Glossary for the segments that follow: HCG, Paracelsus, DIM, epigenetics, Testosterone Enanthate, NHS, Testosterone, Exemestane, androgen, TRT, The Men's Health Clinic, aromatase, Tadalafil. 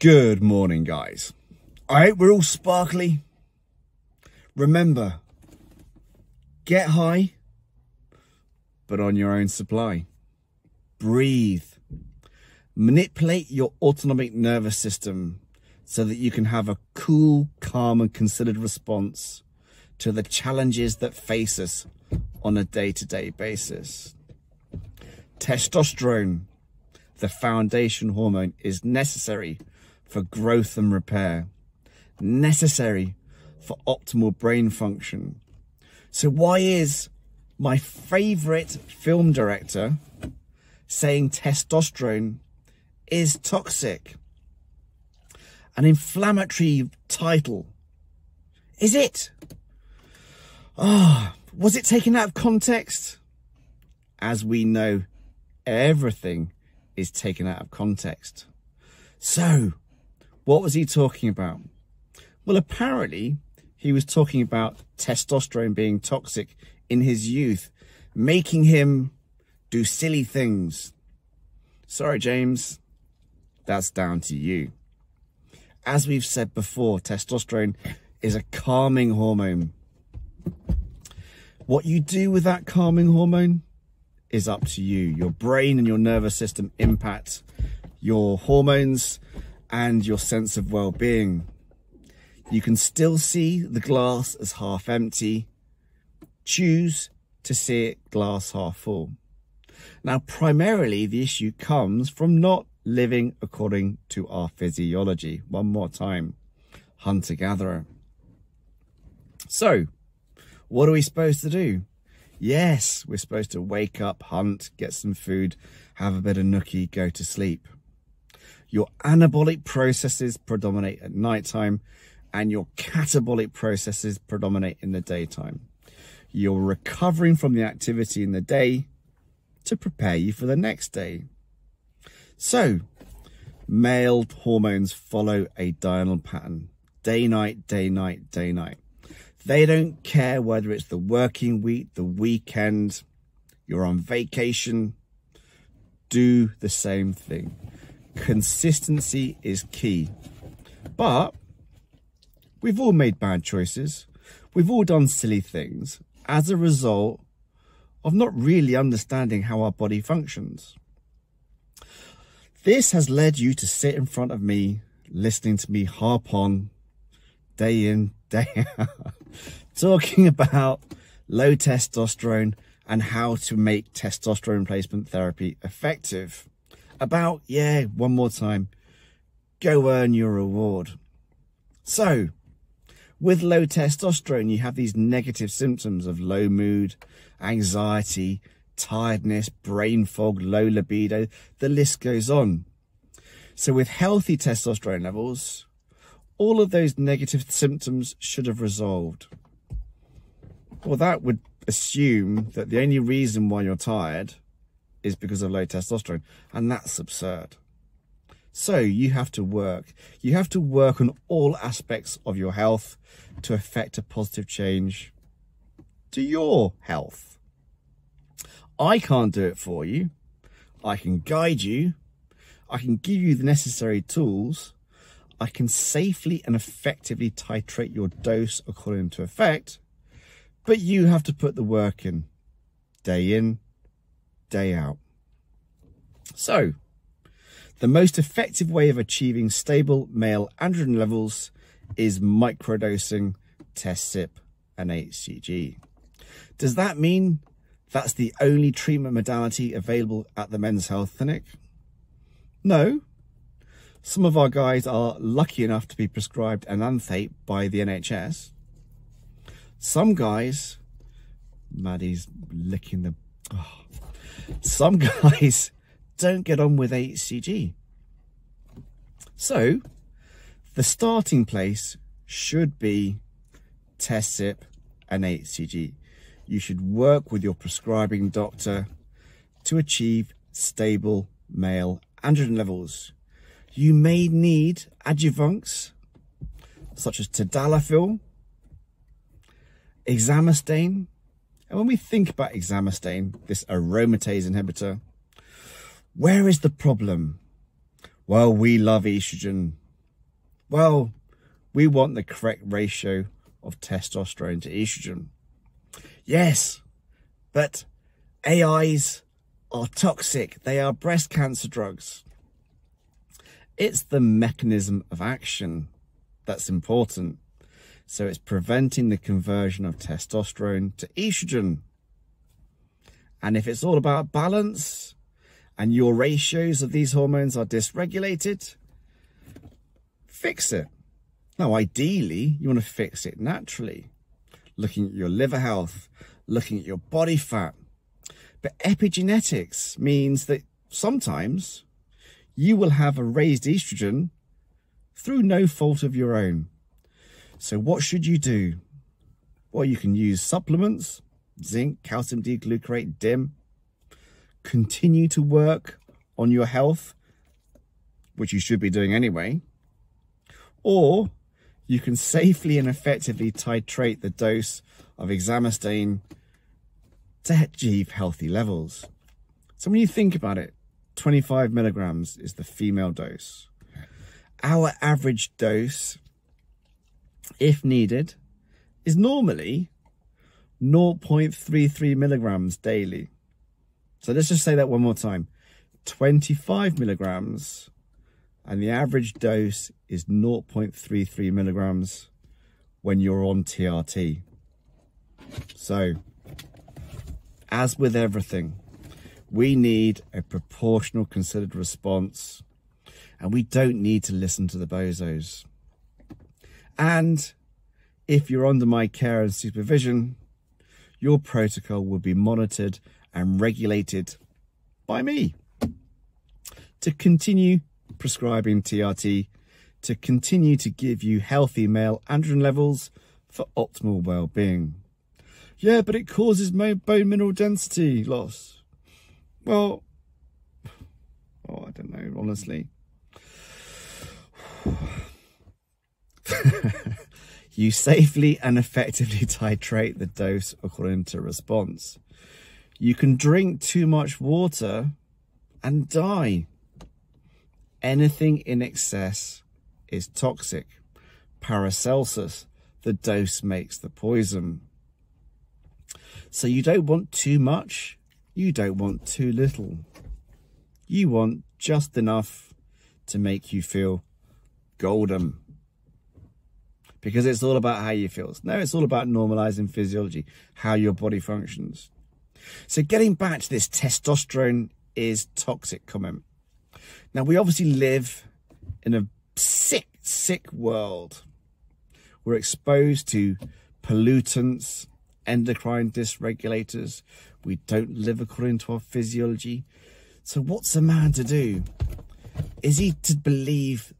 Good morning, guys. I hope we're all sparkly. Remember, get high, but on your own supply. Breathe. Manipulate your autonomic nervous system so that you can have a cool, calm, and considered response to the challenges that face us on a day-to-day basis. Testosterone, the foundation hormone, is necessary for growth and repair, necessary for optimal brain function. So why is my favorite film director saying testosterone is toxic? An inflammatory title, is it? Was it taken out of context? As we know, everything is taken out of context. So what was he talking about? Well, apparently he was talking about testosterone being toxic in his youth, making him do silly things. Sorry, James, that's down to you. As we've said before, testosterone is a calming hormone. What you do with that calming hormone is up to you. Your brain and your nervous system impact your hormones and your sense of well-being. You can still see the glass as half empty. Choose to see it glass half full. Now, primarily the issue comes from not living according to our physiology. One more time, hunter-gatherer. So what are we supposed to do? Yes, we're supposed to wake up, hunt, get some food, have a bit of nookie, go to sleep. Your anabolic processes predominate at nighttime, and your catabolic processes predominate in the daytime. You're recovering from the activity in the day to prepare you for the next day. So, male hormones follow a diurnal pattern. Day, night, day, night, day, night. They don't care whether it's the working week, the weekend, you're on vacation. Do the same thing. Consistency is key. But we've all made bad choices. We've all done silly things as a result of not really understanding how our body functions. This has led you to sit in front of me, listening to me harp on day in, day out, talking about low testosterone and how to make testosterone replacement therapy effective. About, yeah, one more time, go earn your reward. So with low testosterone, you have these negative symptoms of low mood, anxiety, tiredness, brain fog, low libido, the list goes on. So with healthy testosterone levels, all of those negative symptoms should have resolved. Well, that would assume that the only reason why you're tired is because of low testosterone, and that's absurd. So you have to work. You have to work on all aspects of your health to effect a positive change to your health. I can't do it for you. I can guide you. I can give you the necessary tools. I can safely and effectively titrate your dose according to effect, but you have to put the work in, day out. So the most effective way of achieving stable male androgen levels is microdosing, test sip, and HCG. Does that mean that's the only treatment modality available at the Men's Health Clinic? No. Some of our guys are lucky enough to be prescribed an enanthate by the NHS. Some guys, Maddie's licking the, oh. Some guys don't get on with HCG. So the starting place should be test sip and HCG. You should work with your prescribing doctor to achieve stable male androgen levels. You may need adjuvants such as Tadalafil, Exemestane. And when we think about Exemestane, this aromatase inhibitor, where is the problem? Well, we love estrogen. Well, we want the correct ratio of testosterone to estrogen. Yes, but AIs are toxic. They are breast cancer drugs. It's the mechanism of action that's important. So it's preventing the conversion of testosterone to estrogen. And if it's all about balance and your ratios of these hormones are dysregulated, fix it. Now, ideally, you want to fix it naturally, looking at your liver health, looking at your body fat. But epigenetics means that sometimes you will have a raised estrogen through no fault of your own. So what should you do? Well, you can use supplements, zinc, calcium D-glucarate, DIM. Continue to work on your health, which you should be doing anyway. Or you can safely and effectively titrate the dose of Exemestane to achieve healthy levels. So when you think about it, 25 milligrams is the female dose. Our average dose, if needed, is normally 0.33 milligrams daily. So let's just say that one more time. 25 milligrams, and the average dose is 0.33 milligrams when you're on TRT. So, as with everything, we need a proportional considered response, and we don't need to listen to the bozos. And if you're under my care and supervision, your protocol will be monitored and regulated by me to continue prescribing TRT, to continue to give you healthy male androgen levels for optimal well-being. Yeah, but it causes bone mineral density loss. Well, oh, I don't know, honestly. You safely and effectively titrate the dose according to response. You can drink too much water and die. Anything in excess is toxic. Paracelsus, the dose makes the poison. So you don't want too much, you don't want too little. You want just enough to make you feel golden. Because it's all about how you feel. No, it's all about normalizing physiology, how your body functions. So getting back to this testosterone is toxic comment. Now, we obviously live in a sick, sick world. We're exposed to pollutants, endocrine dysregulators. We don't live according to our physiology. So what's a man to do? Is he to believe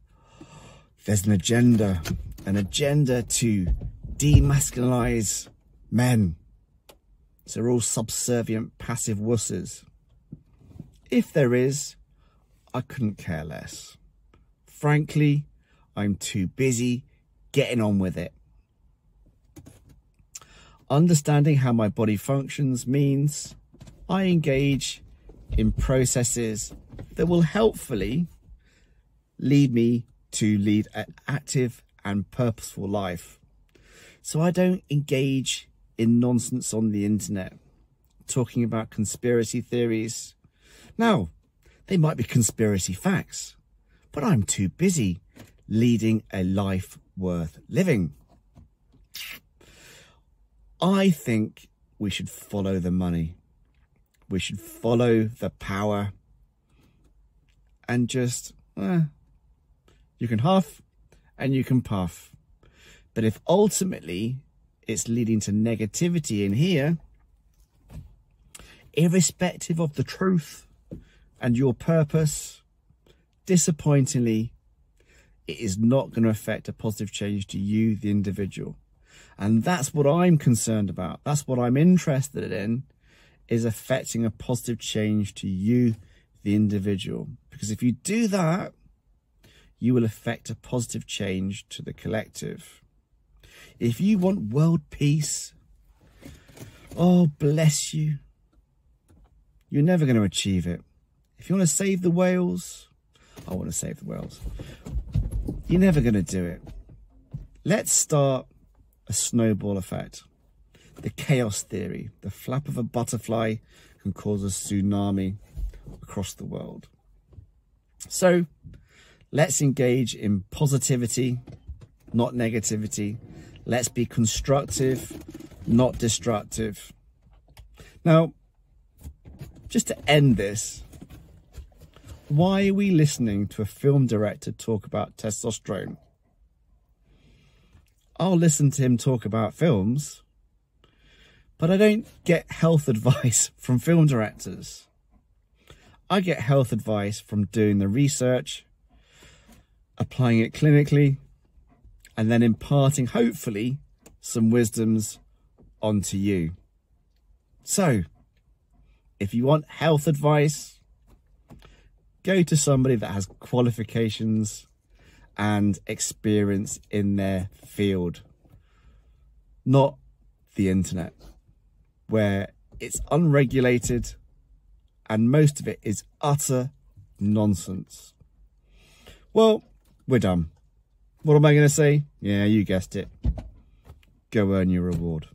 there's an agenda to demasculinize men? So they're all subservient, passive wusses. If there is, I couldn't care less. Frankly, I'm too busy getting on with it. Understanding how my body functions means I engage in processes that will helpfully lead me to lead an active and purposeful life. So I don't engage in nonsense on the internet, talking about conspiracy theories. Now, they might be conspiracy facts, but I'm too busy leading a life worth living. I think we should follow the money. We should follow the power and just, you can huff and you can puff. But if ultimately it's leading to negativity in here, irrespective of the truth and your purpose, disappointingly, it is not going to affect a positive change to you, the individual. And that's what I'm concerned about. That's what I'm interested in, is affecting a positive change to you, the individual. Because if you do that, you will affect a positive change to the collective. If you want world peace, oh, bless you, you're never going to achieve it. If you want to save the whales, I want to save the whales. You're never going to do it. Let's start a snowball effect. The chaos theory. The flap of a butterfly can cause a tsunami across the world. So let's engage in positivity, not negativity. Let's be constructive, not destructive. Now, just to end this, why are we listening to a film director talk about testosterone? I'll listen to him talk about films, but I don't get health advice from film directors. I get health advice from doing the research, applying it clinically, and then imparting, hopefully, some wisdoms onto you. So, if you want health advice, go to somebody that has qualifications and experience in their field, not the internet, where it's unregulated and most of it is utter nonsense. Well, we're done. What am I going to say? Yeah, you guessed it. Go earn your reward.